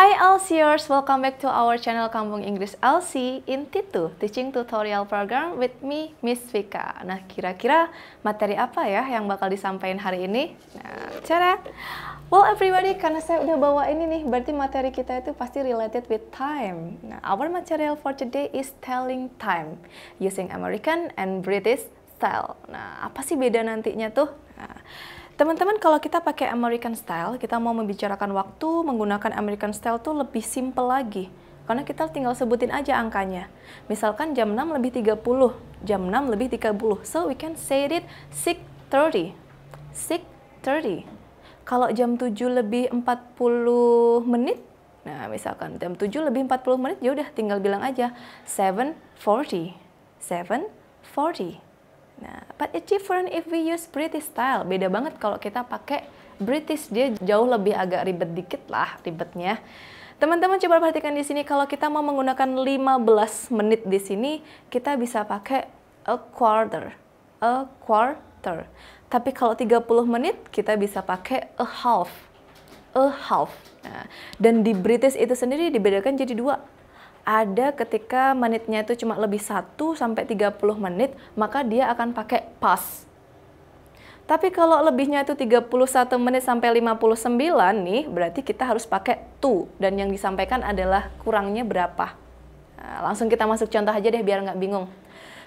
Hi LC-ers, welcome back to our channel Kampung Inggris LC in T2 Teaching Tutorial Program with me, Miss Vika. Nah, kira-kira materi apa ya yang bakal disampaikan hari ini? Nah, cara. Well everybody, karena saya udah bawa ini nih, berarti materi kita itu pasti related with time. Nah, our material for today is telling time using American and British style. Nah, apa sih beda nantinya tuh? Nah, teman-teman, kalau kita pakai American style, kita mau membicarakan waktu menggunakan American style tuh lebih simple lagi. Karena kita tinggal sebutin aja angkanya. Misalkan jam 6 lebih 30, jam 6 lebih 30. So, we can say it 6:30. 6:30. Kalau jam 7 lebih 40 menit, nah misalkan jam 7 lebih 40 menit, ya udah tinggal bilang aja 7:40. 7:40. Nah, but it's different if we use British style. Beda banget kalau kita pakai British, dia jauh lebih agak ribet dikit lah ribetnya. Teman-teman coba perhatikan di sini, kalau kita mau menggunakan 15 menit di sini, kita bisa pakai a quarter. Tapi kalau 30 menit, kita bisa pakai a half. Nah, dan di British itu sendiri dibedakan jadi dua. Ada ketika menitnya itu cuma lebih 1 sampai 30 menit, maka dia akan pakai past. Tapi kalau lebihnya itu 31 menit sampai 59 nih, berarti kita harus pakai to, dan yang disampaikan adalah kurangnya berapa. Nah, langsung kita masuk contoh aja deh biar nggak bingung.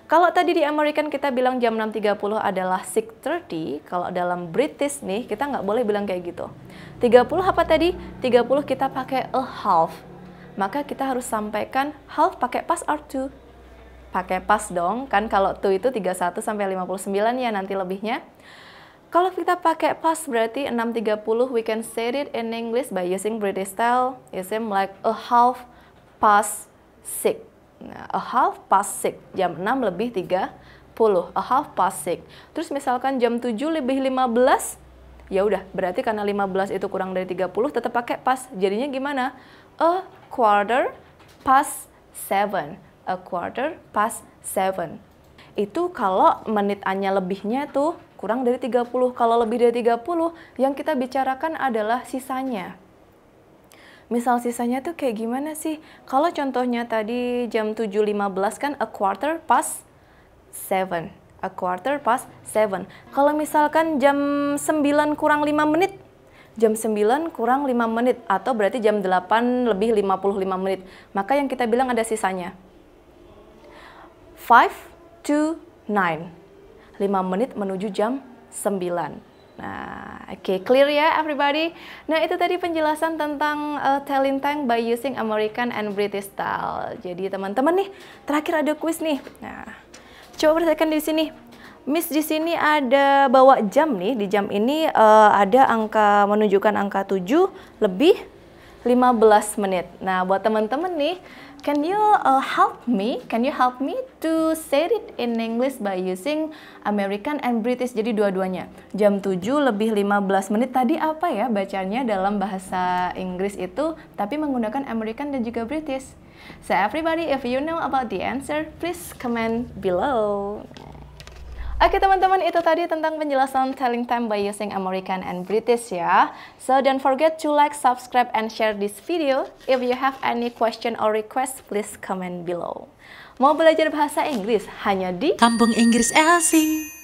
Kalau tadi di American kita bilang jam 6:30 adalah 6:30, kalau dalam British nih kita nggak boleh bilang kayak gitu. 30 apa tadi? 30 kita pakai a half. Maka kita harus sampaikan half pakai past or to. Pakai past dong, kan kalau to itu 31 sampai 59 ya nanti lebihnya. Kalau kita pakai past berarti 6:30, we can say it in English by using British style, using like a half past 6. Nah, a half past 6, jam 6 lebih 30, a half past 6. Terus misalkan jam 7 lebih 15, ya udah berarti karena 15 itu kurang dari 30 tetap pakai past. Jadinya gimana? A quarter past 7. A quarter past 7. Itu kalau menitannya lebihnya tuh kurang dari 30. Kalau lebih dari 30, yang kita bicarakan adalah sisanya. Misal sisanya tuh kayak gimana sih? Kalau contohnya tadi jam 7:15 kan a quarter past 7. A quarter past 7. Kalau misalkan jam 9 kurang 5 menit. Jam 9 kurang 5 menit atau berarti jam 8 lebih 55 menit. Maka yang kita bilang ada sisanya. 5 to 9. 5 menit menuju jam 9. Nah, oke, clear ya everybody? Nah, itu tadi penjelasan tentang telling time by using American and British style. Jadi teman-teman nih, terakhir ada kuis nih. Nah, coba perhatikan di sini. Miss di sini ada bawa jam nih, di jam ini ada angka menunjukkan angka 7 lebih 15 menit. Nah, buat teman-teman nih, can you help me to say it in English by using American and British, jadi dua-duanya. Jam 7 lebih 15 menit tadi apa ya bacanya dalam bahasa Inggris itu, tapi menggunakan American dan juga British. So everybody, if you know about the answer, please comment below. Oke teman-teman, itu tadi tentang penjelasan telling time by using American and British ya. So don't forget to like, subscribe, and share this video. If you have any question or request, please comment below. Mau belajar bahasa Inggris hanya di Kampung Inggris LC.